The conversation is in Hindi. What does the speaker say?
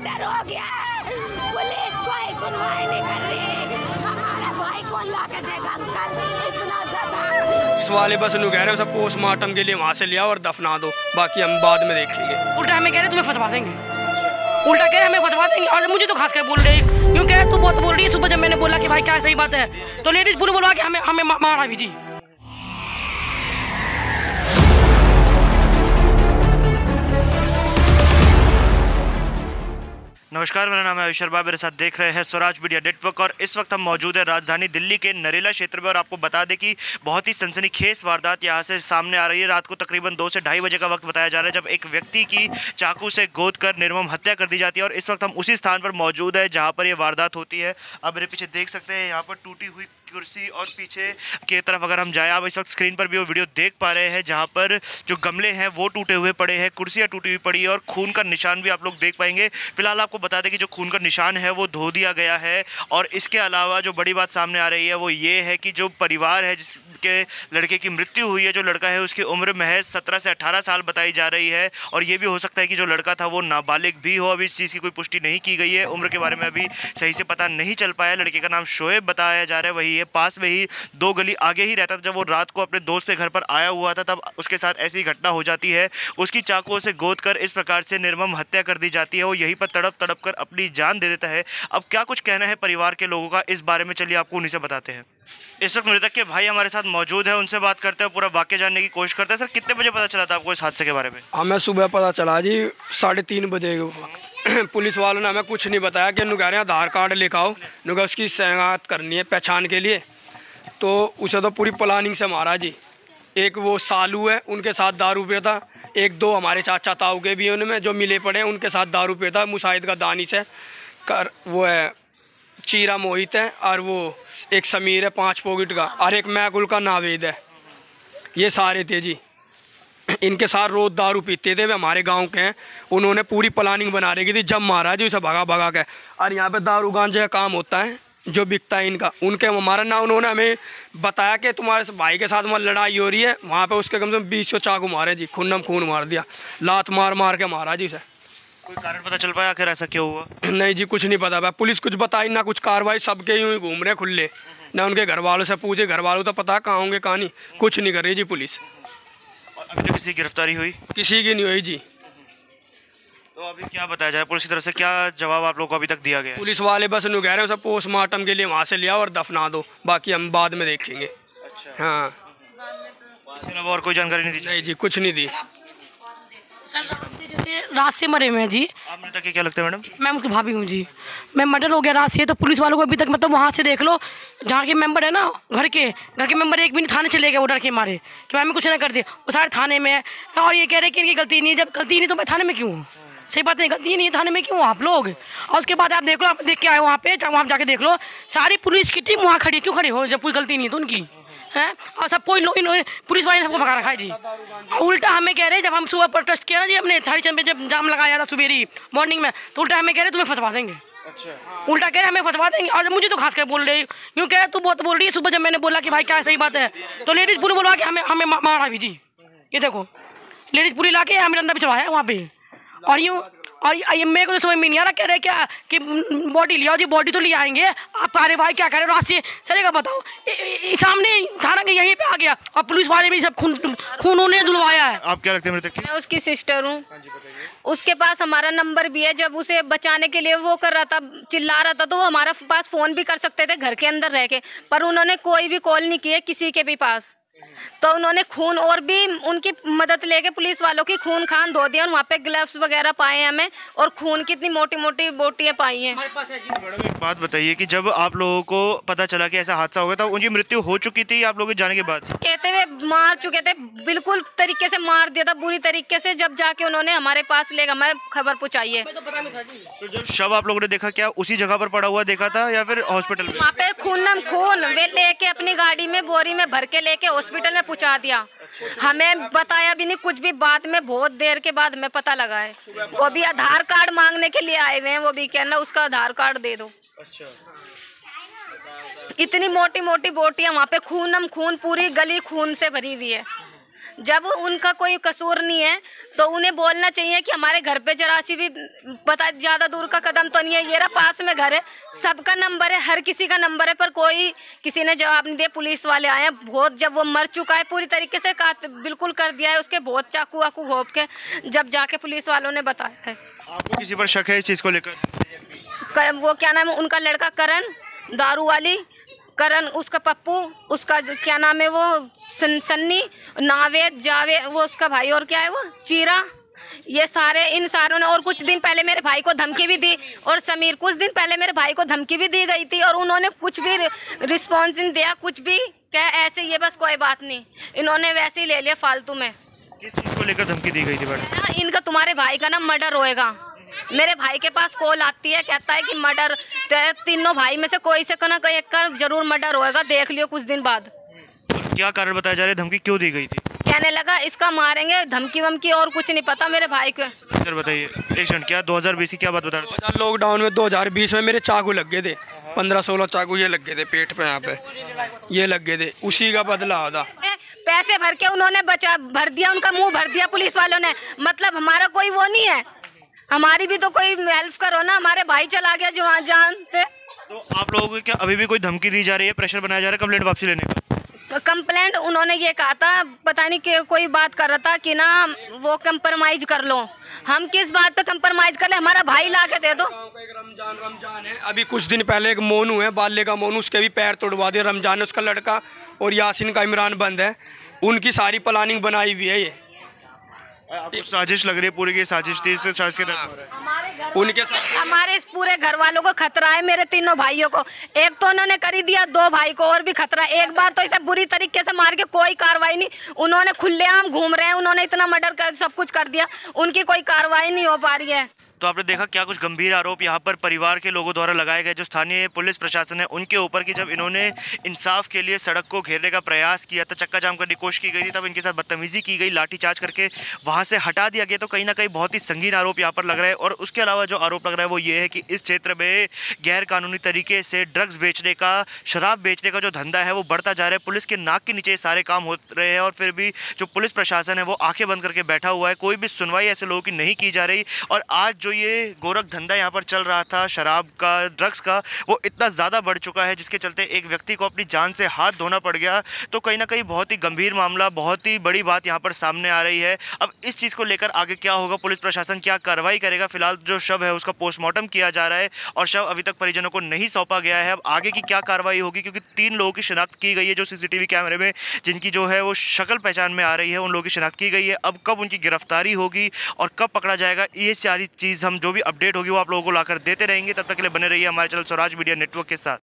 मर्डर हो गया है, पुलिस कोई सुनवाई नहीं कर रही, हमारा भाई कौन ला के देगा अंकल, इतना सताव सवाले बस लोग कह रहे हो सब पोस्टमार्टम के लिए वहाँ से लिया और दफना दो, बाकी हम बाद में देख लेंगे। उल्टा हमें कह रहे तुम्हें फंसवा देंगे, उल्टा कह रहे हमें फंसवा देंगे, और मुझे तो खासकर बोल रही क्यों कह तू बहुत बोल रही है। सुबह जब मैंने बोला कि भाई क्या सही बात है तो लेडीज पूरी बोलवा के हमें मारा भी जी। नमस्कार, मेरा नाम है आयुष शर्मा, मेरे साथ देख रहे हैं स्वराज मीडिया नेटवर्क और इस वक्त हम मौजूद हैं राजधानी दिल्ली के नरेला क्षेत्र में। और आपको बता दें कि बहुत ही सनसनीखेज वारदात यहाँ से सामने आ रही है। रात को तकरीबन 2 से 2:30 बजे का वक्त बताया जा रहा है जब एक व्यक्ति की चाकू से गोद कर निर्मम हत्या कर दी जाती है। और इस वक्त हम उसी स्थान पर मौजूद है जहाँ पर ये वारदात होती है। अब मेरे पीछे देख सकते हैं यहाँ पर टूटी हुई कुर्सी और पीछे की तरफ अगर हम जाए, आप इस वक्त स्क्रीन पर भी वो वीडियो देख पा रहे हैं जहाँ पर जो गमले हैं वो टूटे हुए पड़े हैं, कुर्सियाँ टूटी हुई पड़ी है और खून का निशान भी आप लोग देख पाएंगे। फिलहाल आपको बता दें कि जो खून का निशान है वो धो दिया गया है। और इसके अलावा जो बड़ी बात सामने आ रही है वो ये है कि जो परिवार है जिसके लड़के की मृत्यु हुई है, जो लड़का है उसकी उम्र महज 17 से 18 साल बताई जा रही है। और ये भी हो सकता है कि जो लड़का था वो नाबालिग भी हो, अभी इस चीज़ की कोई पुष्टि नहीं की गई है, उम्र के बारे में अभी सही से पता नहीं चल पाया। लड़के का नाम शोएब बताया जा रहा है, वही पास में ही 2 गली आगे ही रहता था। जब वो रात को अपने दोस्त के घर पर आया हुआ था तब उसके साथ ऐसी घटना हो जाती है, उसकी चाकू से गोद कर इस प्रकार से निर्मम हत्या कर दी जाती है। वो यहीं पर तड़प तड़प कर अपनी जान दे देता है। अब क्या कुछ कहना है परिवार के लोगों का इस बारे में, चलिए आपको उन्हीं से बताते हैं। इस वक्त मृतक के भाई हमारे साथ मौजूद है, उनसे बात करते हैं, पूरा वाक्य जानने की कोशिश करते हैं। सर, कितने बजे पता चला था आपको इस हादसे के बारे में? हमें सुबह पता चला जी 3:30 बजे, पुलिस वालों ने हमें कुछ नहीं बताया कि नुकह रहे आधार कार्ड लेकर आओ, नुकह उसकी शनाख्त करनी है पहचान के लिए। तो उसे तो पूरी प्लानिंग से मारा जी। एक वो सालू है उनके साथ दारू पे था, एक दो हमारे चाचा ताऊ के भी उनमें जो मिले पड़े उनके साथ दारू पे था, मुशाहिद का दानिश है, कर वो है चीरा मोहित है, और वो एक समीर है 5 पॉकेट का, और एक मैकुल का नावेद है। ये सारे थे जी, इनके साथ रोज़ दारू पीते थे, वे हमारे गांव के हैं। उन्होंने पूरी प्लानिंग बना रखी थी जब महाराज उसे भगा भगा के। और यहाँ पे दारू गांजे का काम होता है जो बिकता है इनका, उनके हमारा ना उन्होंने हमें बताया कि तुम्हारे भाई के साथ वहाँ लड़ाई हो रही है। वहाँ पे उसके कम से कम 20 चाकू मारे जी, खुन्नम खून मार दिया, लात मार मार के मारा जी उसे। कोई कारण पता चल पाया आखिर ऐसा क्यों हुआ? नहीं जी, कुछ नहीं पता पाया, पुलिस कुछ बताई ना कुछ कार्रवाई, सबके यूँ ही घूम रहे खुले, ना उनके घर वालों से पूछे, घर वालों तो पता कहाँ होंगे कहाँ नहीं, कुछ नहीं कर रही जी पुलिस। अभी तो किसी की गिरफ्तारी हुई? किसी की नहीं हुई जी। तो अभी क्या बताया जाए, पुलिस की तरफ से क्या जवाब आप लोगों को अभी तक दिया गया? पुलिस वाले बस उन्हें कह रहे हो सब पोस्टमार्टम के लिए वहाँ से लिया और दफना दो, बाकी हम बाद में देख लेंगे। अच्छा। हाँ, इसके अलावा और कोई जानकारी नहीं दी? नहीं जी, कुछ नहीं दी। रात से मरे हुए हैं जी। आप मृतक के क्या लगते हैं? मैडम, मैं उसकी भाभी हूँ जी। मैं मर्डर हो गया रात से, तो पुलिस वालों को अभी तक मतलब वहाँ से देख लो जहाँ के मेंबर है ना, घर के मेंबर एक भी नहीं, थाने चले गए वो डर के मारे कि मैम कुछ ना कर दे, वो सारे थाने में है। और ये कह रहे कि इनकी गलती नहीं है, जब गलती नहीं तो मैं थाने में क्यों हूँ? सही बात नहीं, गलती नहीं है, थाने में क्यों आप लोग? और उसके बाद आप देख लो, आप देख के आए वहाँ पे, वहाँ जाके देख लो सारी पुलिस की टीम वहाँ खड़ी, क्यों खड़ी हो जब कोई गलती नहीं है तो उनकी है? और सब कोई पुलिस वाले ने सबको भगा रखा है जी। उल्टा हमें कह रहे हैं, जब हम सुबह प्रोटेस्ट किया ना जी, हमने थारी चंद में जब जाम लगाया था सुबेरी मॉर्निंग में, तो उल्टा हमें कह रहे हैं तुम्हें फंसवा देंगे। अच्छा। उल्टा कह रहे हैं हमें फंसवा देंगे, और मुझे तो खासकर बोल रही क्यों कह तू बहुत बोल रही है, सुबह जब मैंने बोला कि भाई क्या सही बात है तो लेडीज पूरी बोलवा के हमें मारा भी जी। ये देखो लेडीज पूरी ला के हमें अंदर भी चढ़ाया वहाँ पे। और यूँ और मेरे को तो समझ में नहीं आ रहा, कह रहे क्या कि बॉडी लिया जी, बॉडी तो ले आएंगे आप, अरे भाई क्या करे रास्ते चलेगा बताओ, सामने थाना के यहीं पे आ गया और पुलिस वाले भी सब खून उन्हें धुलवाया है। आप क्या लगते हैं? मैं उसकी सिस्टर हूँ, उसके पास हमारा नंबर भी है, जब उसे बचाने के लिए वो कर रहा था, चिल्ला रहा था, तो वो हमारा पास फ़ोन भी कर सकते थे घर के अंदर रह के, पर उन्होंने कोई भी कॉल नहीं की है किसी के भी पास। तो उन्होंने खून और भी उनकी मदद लेके पुलिस वालों की खून खान धो दिया, और वहाँ पे ग्लव्स वगैरह पाए हमें, और खून की इतनी मोटी मोटी बोटियाँ पाई हैं। मैडम एक बात बताइए कि जब आप लोगों को पता चला कि ऐसा हादसा हो गया था, उनकी मृत्यु हो चुकी थी आप लोगों के जाने के बाद? कहते हुए मार चुके थे, बिल्कुल तरीके से मार दिया था बुरी तरीके से, जब जाके उन्होंने हमारे पास ले हमें खबर पहुँचाई है। तो जब शव आप लोगों ने देखा क्या उसी जगह पर पड़ा हुआ देखा था या फिर हॉस्पिटल में? वहाँ पे खून खून वे लेके अपनी गाड़ी में बोरी में भर के लेके हॉस्पिटल में पहुँचा दिया, हमें बताया भी नहीं कुछ भी, बाद में बहुत देर के बाद हमें पता लगा है। वो भी आधार कार्ड मांगने के लिए आए हुए हैं, वो भी कहना उसका आधार कार्ड दे दो। अच्छा। इतनी मोटी मोटी बोटियाँ वहाँ पे खूनम खून, पूरी गली खून से भरी हुई है। जब उनका कोई कसूर नहीं है तो उन्हें बोलना चाहिए कि हमारे घर पे जरा सी भी पता ज़्यादा दूर का कदम तो नहीं है, ये रहा पास में घर है, सबका नंबर है, हर किसी का नंबर है, पर कोई किसी ने जवाब नहीं दिया। पुलिस वाले आए हैं, बहुत जब वो मर चुका है पूरी तरीके से बिल्कुल कर दिया है उसके, बहुत चाकू वाकू घोंप के, जब जाके पुलिस वालों ने बताया है। आपको किसी पर शक है इस चीज़ को लेकर? वो क्या नाम है उनका लड़का करण, दारू वाली करण, उसका पप्पू, उसका क्या नाम है वो सन्नी, नावेद, जावेद, वो उसका भाई, और क्या है वो चीरा, ये सारे इन सारों ने। और कुछ दिन पहले मेरे भाई को धमकी भी दी, और समीर, कुछ दिन पहले मेरे भाई को धमकी भी दी गई थी और उन्होंने कुछ भी रिस्पॉन्स नहीं दिया, कुछ भी क्या ऐसे ये बस कोई बात नहीं, इन्होंने वैसे ही ले लिया फालतू में। किस चीज़ को लेकर धमकी दी गई थी बड़ा? इनका तुम्हारे भाई का ना मर्डर होएगा। मेरे भाई के पास कॉल आती है, कहता है कि मर्डर, तीनों भाई में से कोई से ना कोई एक का जरूर मर्डर होएगा, देख लियो कुछ दिन बाद। क्या कारण बताया जा रहा है, धमकी क्यों दी गई थी? कहने लगा इसका मारेंगे, धमकी वमकी, और कुछ नहीं पता मेरे भाई को। सर बताइए एक्शन क्या 2020 की क्या बात बता रहे हैं? लॉकडाउन में 2020 में मेरे चाकू लग गए थे, 15-16 चाकू ये लग गए थे पेट पे, यहाँ पे ये लग गए थे, उसी का बदला था। पैसे भर के उन्होंने बचा भर दिया, उनका मुँह भर दिया पुलिस वालों ने, मतलब हमारा कोई वो नहीं है, हमारी भी तो कोई हेल्प करो ना, हमारे भाई चला गया जवान जान से। तो आप लोगों को क्या अभी भी कोई धमकी दी जा रही है, प्रेशर बनाया जा रहा है कंप्लेंट वापसी लेने का? कंप्लेंट उन्होंने ये कहा था, पता नहीं कि कोई बात कर रहा था कि ना वो कंप्रोमाइज कर लो, हम किस बात पे कंप्रोमाइज कर ले, हमारा भाई ला के दे दो। रमजान है, अभी कुछ दिन पहले एक मोनू है, बाल्य का मोनू, उसके भी पैर तोड़वा दिए, रमजान है उसका लड़का, और यासिन का इमरान बंद है, उनकी सारी प्लानिंग बनाई हुई है। ये आपको साजिश लग रही है पूरी की साजिश थी, इससे साजिश के तहत उनके साथ हमारे इस पूरे घर वालों को खतरा है, मेरे तीनों भाइयों को, एक तो उन्होंने कर ही दिया, दो भाई को और भी खतरा। एक बार तो इसे बुरी तरीके से मार के कोई कार्रवाई नहीं, उन्होंने खुलेआम घूम रहे हैं, उन्होंने इतना मर्डर कर सब कुछ कर दिया, उनकी कोई कार्रवाई नहीं हो पा रही है। तो आपने देखा क्या कुछ गंभीर आरोप यहाँ पर परिवार के लोगों द्वारा लगाए गए, जो स्थानीय पुलिस प्रशासन है उनके ऊपर, कि जब इन्होंने इंसाफ के लिए सड़क को घेरने का प्रयास किया था, चक्का जाम करने की कोशिश की गई थी, तब इनके साथ बदतमीजी की गई, लाठीचार्ज करके वहाँ से हटा दिया गया। तो कहीं ना कहीं बहुत ही संगीन आरोप यहाँ पर लग रहा है। और उसके अलावा जो आरोप लग रहा है वो ये है कि इस क्षेत्र में गैरकानूनी तरीके से ड्रग्स बेचने का, शराब बेचने का जो धंधा है वो बढ़ता जा रहा है, पुलिस के नाक के नीचे सारे काम हो रहे हैं, और फिर भी जो पुलिस प्रशासन है वो आंखें बंद करके बैठा हुआ है, कोई भी सुनवाई ऐसे लोगों की नहीं की जा रही। और आज जो ये गोरख धंधा यहाँ पर चल रहा था शराब का, ड्रग्स का, वो इतना ज़्यादा बढ़ चुका है जिसके चलते एक व्यक्ति को अपनी जान से हाथ धोना पड़ गया। तो कहीं ना कहीं बहुत ही गंभीर मामला, बहुत ही बड़ी बात यहाँ पर सामने आ रही है। अब इस चीज़ को लेकर आगे क्या होगा, पुलिस प्रशासन क्या कार्रवाई करेगा? फिलहाल जो शव है उसका पोस्टमार्टम किया जा रहा है और शव अभी तक परिजनों को नहीं सौंपा गया है। अब आगे की क्या कार्रवाई होगी, क्योंकि 3 लोगों की शिनाख्त की गई है जो CCTV कैमरे में, जिनकी जो है वो शक्ल पहचान में आ रही है, उन लोगों की शिनाख्त की गई है। अब कब उनकी गिरफ्तारी होगी और कब पकड़ा जाएगा, ये सारी चीज़ हम जो भी अपडेट होगी वो आप लोगों को लाकर देते रहेंगे। तब तक के लिए बने रहिए हमारे चैनल स्वराज मीडिया नेटवर्क के साथ।